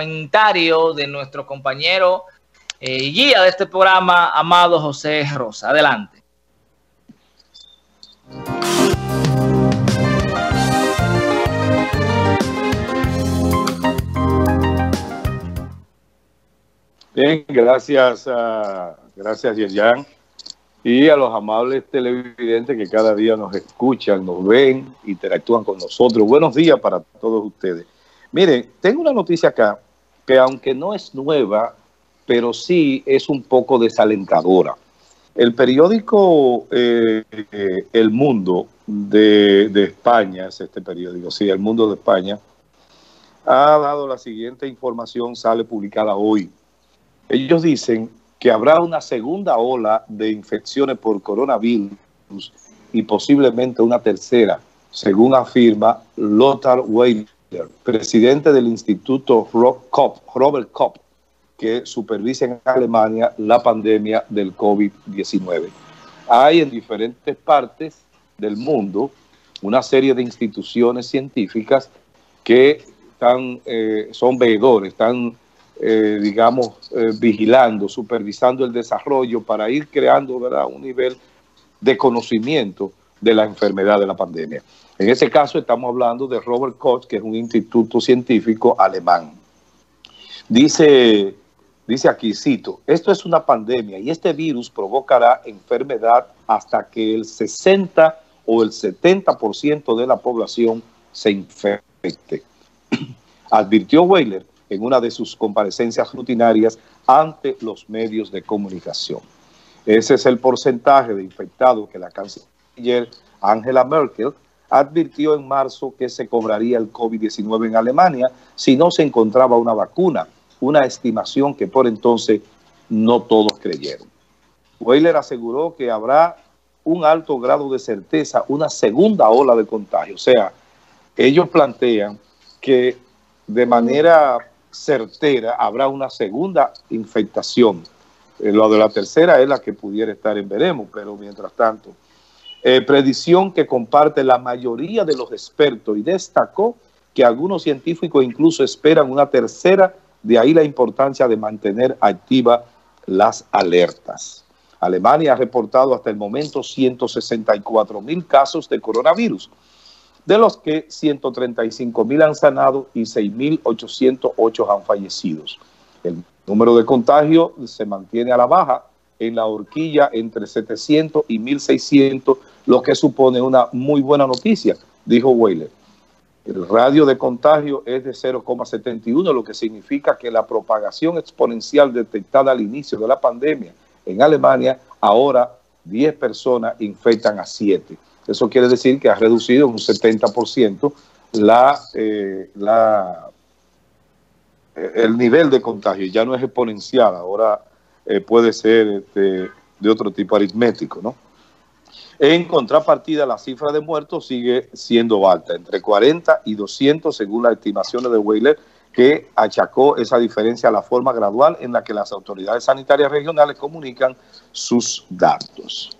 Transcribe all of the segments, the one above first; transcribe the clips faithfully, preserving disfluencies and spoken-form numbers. comentario de nuestro compañero eh, guía de este programa, Amado José Rosa. Adelante. Bien, gracias, a, gracias Yerian, y a los amables televidentes que cada día nos escuchan, nos ven, interactúan con nosotros. Buenos días para todos ustedes. Miren, tengo una noticia acá que aunque no es nueva, pero sí es un poco desalentadora. El periódico eh, El Mundo de, de España, es este periódico, sí, El Mundo de España, ha dado la siguiente información, sale publicada hoy. Ellos dicen que habrá una segunda ola de infecciones por coronavirus y posiblemente una tercera, según afirma Lothar Wayne, presidente del Instituto Robert Koch, que supervisa en Alemania la pandemia del COVID diecinueve. Hay en diferentes partes del mundo una serie de instituciones científicas que están, eh, son veedores, están, eh, digamos, eh, vigilando, supervisando el desarrollo para ir creando, ¿verdad?, un nivel de conocimiento de la enfermedad, de la pandemia. En ese caso estamos hablando de Robert Koch, que es un instituto científico alemán. Dice, dice aquí, cito, esto es una pandemia y este virus provocará enfermedad hasta que el sesenta o el setenta por ciento de la población se infecte. Advirtió Wieler en una de sus comparecencias rutinarias ante los medios de comunicación. Ese es el porcentaje de infectados que la canciller Angela Merkel advirtió en marzo que se cobraría el COVID diecinueve en Alemania si no se encontraba una vacuna, una estimación que por entonces no todos creyeron. Wieler aseguró que habrá un alto grado de certeza, una segunda ola de contagio. O sea, ellos plantean que de manera certera habrá una segunda infectación. Eh, lo de la tercera es la que pudiera estar en veremos, pero mientras tanto... Eh, predicción que comparte la mayoría de los expertos, y destacó que algunos científicos incluso esperan una tercera, de ahí la importancia de mantener activas las alertas. Alemania ha reportado hasta el momento ciento sesenta y cuatro mil casos de coronavirus, de los que ciento treinta y cinco mil han sanado y seis mil ochocientos ocho han fallecido. El número de contagios se mantiene a la baja, en la horquilla entre setecientos y mil seiscientos, lo que supone una muy buena noticia, dijo Wieler. El radio de contagio es de cero coma setenta y uno, lo que significa que la propagación exponencial detectada al inicio de la pandemia en Alemania, ahora diez personas infectan a siete. Eso quiere decir que ha reducido un setenta por ciento la, eh, la, el nivel de contagio. Ya no es exponencial, ahora... Eh, puede ser este, de otro tipo aritmético, ¿no? En contrapartida, la cifra de muertos sigue siendo alta, entre cuarenta y doscientos, según las estimaciones de Wieler, que achacó esa diferencia a la forma gradual en la que las autoridades sanitarias regionales comunican sus datos.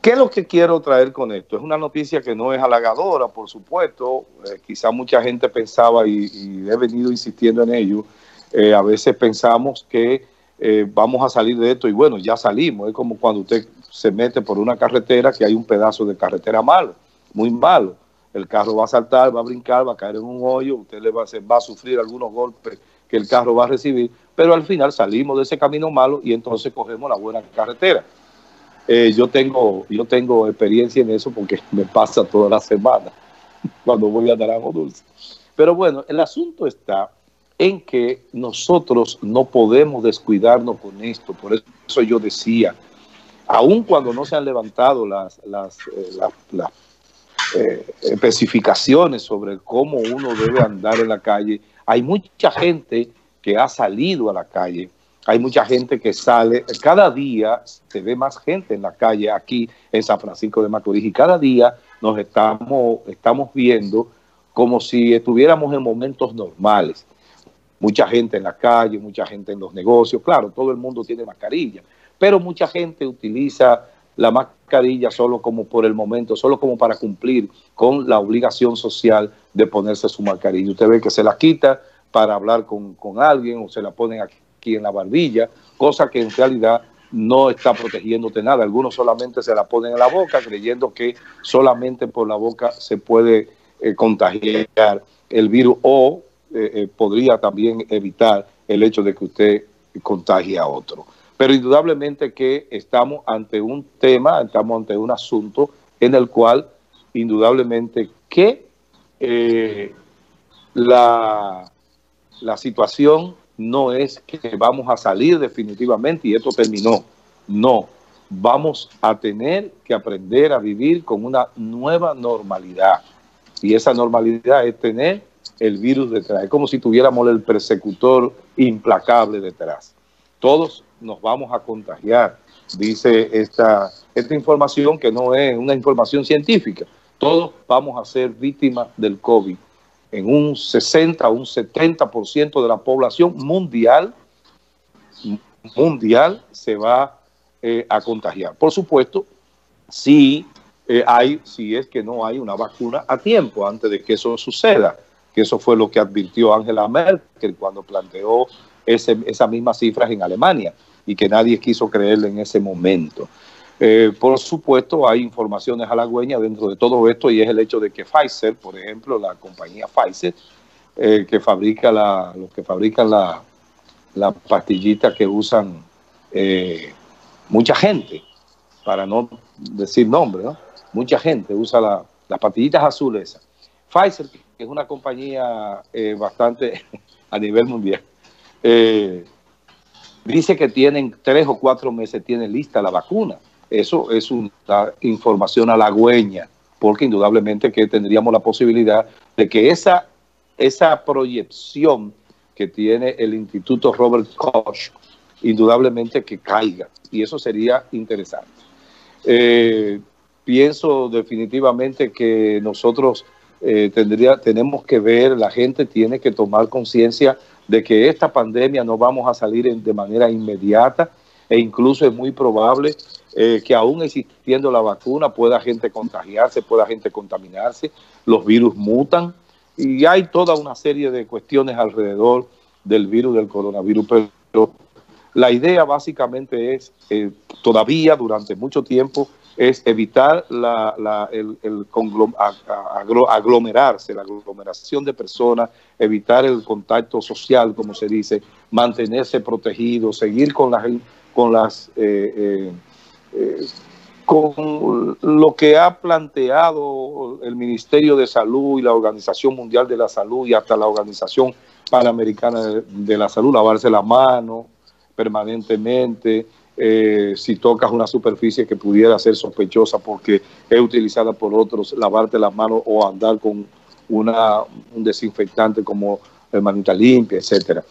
¿Qué es lo que quiero traer con esto? Es una noticia que no es halagadora, por supuesto. Eh, quizá mucha gente pensaba, y, y he venido insistiendo en ello, eh, a veces pensamos que Eh, vamos a salir de esto, y bueno, ya salimos. Es como cuando usted se mete por una carretera que hay un pedazo de carretera malo, muy malo. El carro va a saltar, va a brincar, va a caer en un hoyo, usted le va a, hacer, va a sufrir algunos golpes que el carro va a recibir, pero al final salimos de ese camino malo y entonces cogemos la buena carretera. Eh, yo, tengo, yo tengo experiencia en eso porque me pasa toda la semana cuando voy a Naranjo Dulce. Pero bueno, el asunto está... en que nosotros no podemos descuidarnos con esto. Por eso yo decía, aun cuando no se han levantado las, las, eh, las, las eh, especificaciones sobre cómo uno debe andar en la calle, hay mucha gente que ha salido a la calle, hay mucha gente que sale, cada día se ve más gente en la calle aquí en San Francisco de Macorís, y cada día nos estamos, estamos viendo como si estuviéramos en momentos normales. Mucha gente en la calle, mucha gente en los negocios. Claro, todo el mundo tiene mascarilla, pero mucha gente utiliza la mascarilla solo como por el momento, solo como para cumplir con la obligación social de ponerse su mascarilla. Usted ve que se la quita, para hablar con, con alguien, o se la ponen aquí en la barbilla, cosa que en realidad no está protegiéndote nada. Algunos solamente se la ponen en la boca creyendo que solamente por la boca se puede eh, contagiar el virus, o eh, eh, podría también evitar el hecho de que usted contagie a otro. Pero indudablemente que estamos ante un tema, estamos ante un asunto en el cual indudablemente que eh, la, la situación no es que vamos a salir definitivamente y esto terminó. No, vamos a tener que aprender a vivir con una nueva normalidad. Y esa normalidad es tener el virus detrás. Es como si tuviéramos el persecutor implacable detrás. Todos nos vamos a contagiar, dice esta, esta información, que no es una información científica. Todos vamos a ser víctimas del COVID. En un sesenta o un setenta por ciento de la población mundial, mundial se va eh, a contagiar. Por supuesto, si, eh, hay, si es que no hay una vacuna a tiempo antes de que eso suceda, que eso fue lo que advirtió Angela Merkel cuando planteó ese, esas mismas cifras en Alemania y que nadie quiso creerle en ese momento. Eh, por supuesto, hay informaciones halagüeñas dentro de todo esto, y es el hecho de que Pfizer, por ejemplo, la compañía Pfizer, eh, que fabrica la, los que fabrican la, la pastillita que usan eh, mucha gente, para no decir nombre, ¿no? Mucha gente usa la, las pastillitas azules esas. Pfizer, que es una compañía eh, bastante a nivel mundial, eh, dice que tienen tres o cuatro meses, tiene lista la vacuna. Eso es una información halagüeña, porque indudablemente que tendríamos la posibilidad de que esa, esa proyección que tiene el Instituto Robert Koch, indudablemente que caiga, y eso sería interesante. Eh, pienso definitivamente que nosotros eh, tendría, tenemos que ver, la gente tiene que tomar conciencia de que esta pandemia no vamos a salir en, de manera inmediata, e incluso es muy probable eh, que aún existiendo la vacuna pueda gente contagiarse, pueda gente contaminarse, los virus mutan y hay toda una serie de cuestiones alrededor del virus, del coronavirus. Pero la idea básicamente es, eh, todavía durante mucho tiempo, es evitar la, la, el, el aglomerarse, la aglomeración de personas, evitar el contacto social, como se dice, mantenerse protegido, seguir con las... con las eh, eh, eh, con lo que ha planteado el Ministerio de Salud y la Organización Mundial de la Salud y hasta la Organización Panamericana de la Salud, lavarse la mano permanentemente, eh, si tocas una superficie que pudiera ser sospechosa porque es utilizada por otros, lavarte las manos o andar con una, un desinfectante como Hermanita Limpia, etcétera.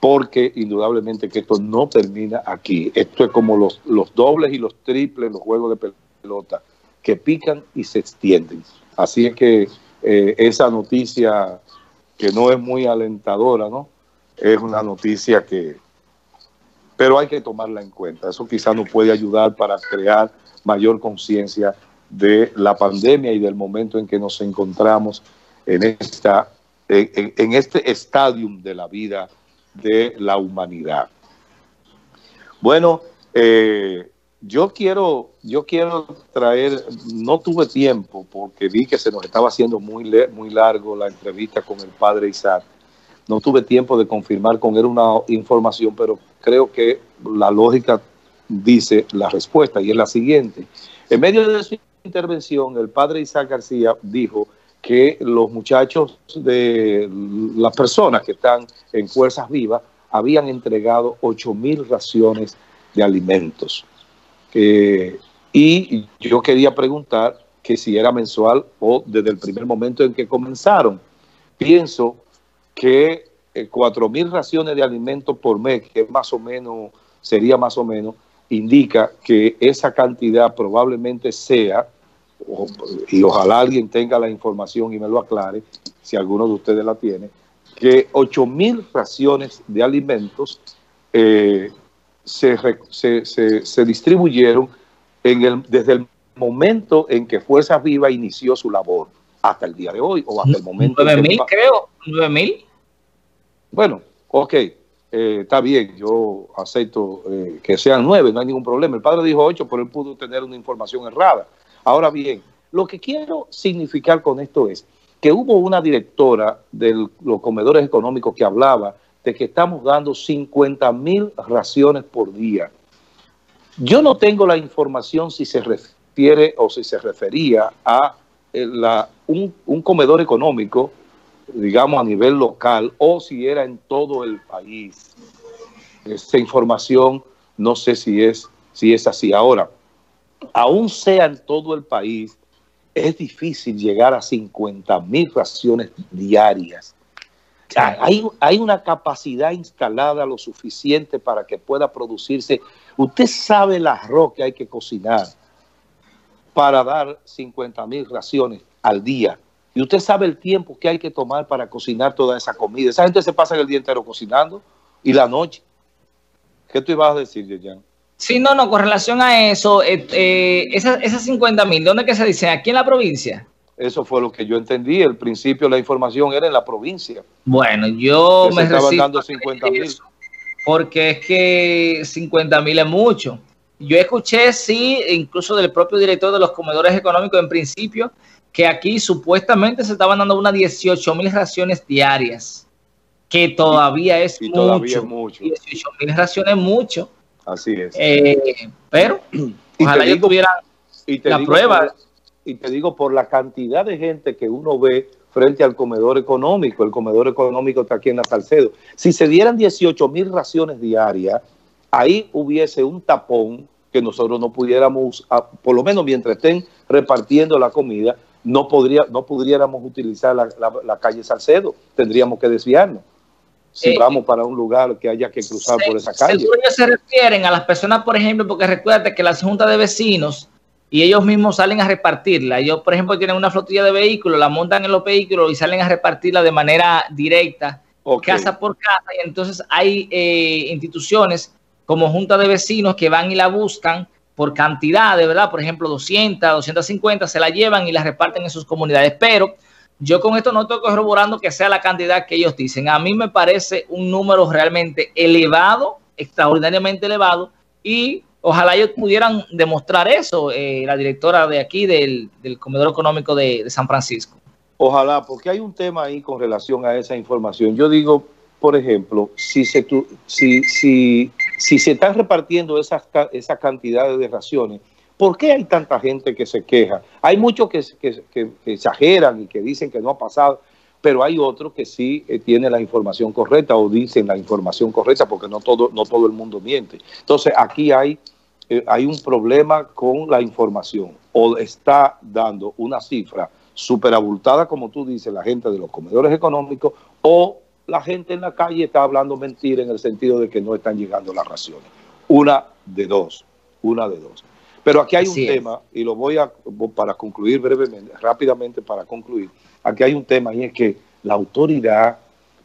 Porque indudablemente que esto no termina aquí. Esto es como los, los dobles y los triples, los juegos de pelota, que pican y se extienden. Así es que eh, esa noticia, que no es muy alentadora, ¿no? Es una noticia que... pero hay que tomarla en cuenta. Eso quizás nos puede ayudar para crear mayor conciencia de la pandemia y del momento en que nos encontramos en, esta, en, en este estadio de la vida de la humanidad. Bueno, eh, yo quiero yo quiero traer, no tuve tiempo porque vi que se nos estaba haciendo muy, muy largo la entrevista con el padre Isaac. No tuve tiempo de confirmar con él una información, pero creo que la lógica dice la respuesta, y es la siguiente. En medio de su intervención, el padre Isaac García dijo que los muchachos de las personas que están en Fuerzas Vivas habían entregado ocho mil raciones de alimentos. Eh, y yo quería preguntar que si era mensual o desde el primer momento en que comenzaron. Pienso que eh, cuatro mil raciones de alimentos por mes, que más o menos sería más o menos, indica que esa cantidad probablemente sea... O, y ojalá alguien tenga la información y me lo aclare, si alguno de ustedes la tiene, que ocho mil raciones de alimentos eh, se, se, se, se distribuyeron en el, desde el momento en que Fuerzas Vivas inició su labor hasta el día de hoy, o hasta el momento... nueve mil, creo, nueve mil. Bueno, ok, eh, está bien, yo acepto eh, que sean nueve, no hay ningún problema. El padre dijo ocho, pero él pudo tener una información errada. Ahora bien, lo que quiero significar con esto es que hubo una directora de los comedores económicos que hablaba de que estamos dando cincuenta mil raciones por día. Yo no tengo la información si se refiere o si se refería a la, un, un comedor económico, digamos a nivel local, o si era en todo el país. Esa información no sé si es, si es así. Ahora, aún sea en todo el país, es difícil llegar a cincuenta mil raciones diarias. Hay, hay una capacidad instalada lo suficiente para que pueda producirse. Usted sabe el arroz que hay que cocinar para dar cincuenta mil raciones al día. Y usted sabe el tiempo que hay que tomar para cocinar toda esa comida. Esa gente se pasa el día entero cocinando y la noche. ¿Qué tú ibas a decir, Yerian? Sí, no, no, con relación a eso, eh, eh, esas, esas cincuenta mil, ¿dónde es que se dice? ¿Aquí en la provincia? Eso fue lo que yo entendí. Al principio la información era en la provincia. Bueno, yo me estaban dando cincuenta mil. Porque es que cincuenta mil es mucho. Yo escuché, sí, incluso del propio director de los comedores económicos en principio, que aquí supuestamente se estaban dando unas dieciocho mil raciones diarias, que todavía es y mucho. Todavía es mucho. dieciocho mil raciones es mucho. Así es. Eh, pero ojalá yo tuviera la prueba. Y te digo, por la cantidad de gente que uno ve frente al comedor económico, el comedor económico está aquí en la Salcedo. Si se dieran dieciocho mil raciones diarias, ahí hubiese un tapón que nosotros no pudiéramos, por lo menos mientras estén repartiendo la comida, no, podría, no pudiéramos utilizar la, la, la calle Salcedo. Tendríamos que desviarnos. Si eh, vamos para un lugar que haya que cruzar se, por esa calle. Seguro ellos se refieren a las personas, por ejemplo, porque recuérdate que las juntas de vecinos y ellos mismos salen a repartirla. Ellos, por ejemplo, tienen una flotilla de vehículos, la montan en los vehículos y salen a repartirla de manera directa, okay, casa por casa. Y entonces hay eh, instituciones como Junta de Vecinos que van y la buscan por cantidad, de verdad. Por ejemplo, doscientas, doscientas cincuenta, se la llevan y la reparten en sus comunidades. Pero yo con esto no estoy corroborando que sea la cantidad que ellos dicen. A mí me parece un número realmente elevado, extraordinariamente elevado, y ojalá ellos pudieran demostrar eso, eh, la directora de aquí, del, del Comedor Económico de, de San Francisco. Ojalá, porque hay un tema ahí con relación a esa información. Yo digo, por ejemplo, si se, si, si, si se están repartiendo esas, esas cantidades de raciones, ¿por qué hay tanta gente que se queja? Hay muchos que, que, que, que exageran y que dicen que no ha pasado, pero hay otros que sí eh, tienen la información correcta o dicen la información correcta, porque no todo, no todo el mundo miente. Entonces, aquí hay... Eh, hay un problema con la información, o está dando una cifra superabultada, como tú dices, la gente de los comedores económicos, o la gente en la calle está hablando mentira en el sentido de que no están llegando las raciones. Una de dos, una de dos. Pero aquí hay un tema, y lo voy a, para concluir brevemente, rápidamente para concluir, aquí hay un tema y es que la autoridad,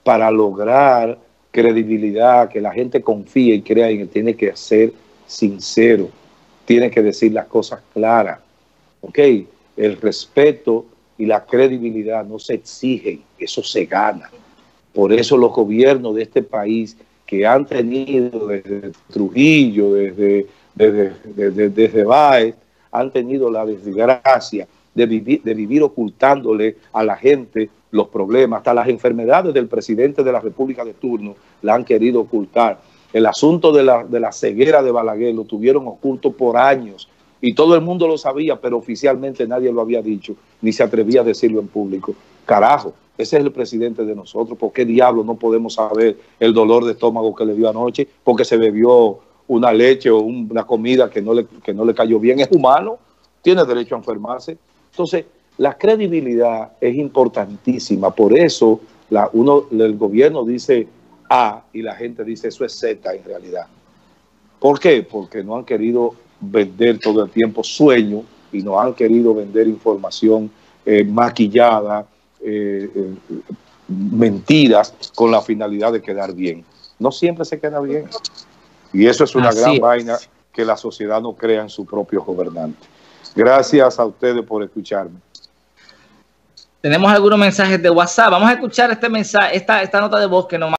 para lograr credibilidad, que la gente confíe y crea en él, tiene que hacer sincero, tiene que decir las cosas claras, ¿ok? El respeto y la credibilidad no se exigen, eso se gana. Por eso los gobiernos de este país que han tenido desde Trujillo, desde, desde, desde, desde Báez, han tenido la desgracia de vivir, de vivir ocultándole a la gente los problemas, hasta las enfermedades del presidente de la República de turno la han querido ocultar. El asunto de la, de la ceguera de Balaguer lo tuvieron oculto por años y todo el mundo lo sabía, pero oficialmente nadie lo había dicho, ni se atrevía a decirlo en público. Carajo, ese es el presidente de nosotros. ¿Por qué diablos no podemos saber el dolor de estómago que le dio anoche? Porque se bebió una leche o un, una comida que no, le, que no le cayó bien. Es humano, tiene derecho a enfermarse. Entonces, la credibilidad es importantísima. Por eso la, uno, el gobierno dice A y la gente dice eso es Z en realidad. ¿Por qué? Porque no han querido vender todo el tiempo sueño y no han querido vender información eh, maquillada, eh, eh, mentiras con la finalidad de quedar bien. No siempre se queda bien. Y eso es una Así gran es. vaina que la sociedad no crea en su propio gobernante. Gracias a ustedes por escucharme. Tenemos algunos mensajes de WhatsApp. Vamos a escuchar este mensaje, esta, esta nota de voz que nos